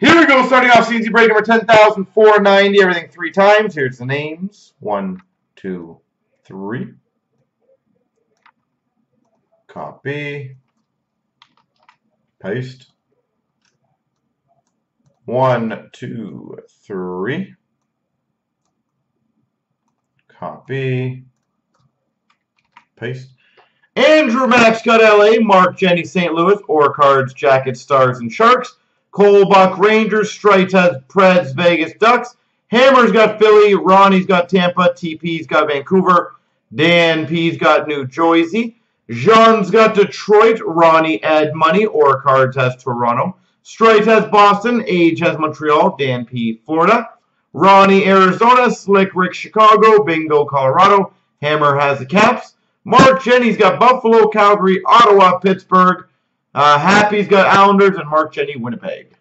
Here we go, starting off CNC break number 10,490. Everything three times. Here's the names. 1, 2, 3. Copy. Paste. 1, 2, 3. Copy. Paste. Andrew Maxcott, LA, Mark Janney, St. Louis, Orchards, Jackets, Stars, and Sharks. Cole Buck, Rangers, Stripes has Preds, Vegas, Ducks. Hammer's got Philly, Ronnie's got Tampa, TP's got Vancouver, Dan P's got New Jersey, Jean's got Detroit, Ronnie, Ed, Money, Orchards has Toronto, Stripes has Boston, Age has Montreal, Dan P, Florida, Ronnie, Arizona, Slick Rick, Chicago, Bingo, Colorado, Hammer has the Caps, Mark Janney's got Buffalo, Calgary, Ottawa, Pittsburgh, Happy's got Islanders, and Mark Janney, Winnipeg.